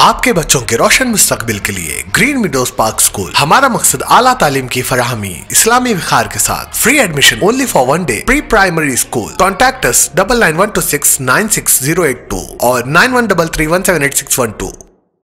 आपके बच्चों के रोशन मुस्तकबिल के लिए ग्रीन विडोज पार्क स्कूल। हमारा मकसद आला तालीम की फराहमी इस्लामी विखार के साथ। Free admission only for one day pre primary school. Contact us 9912696082 और 9133178612।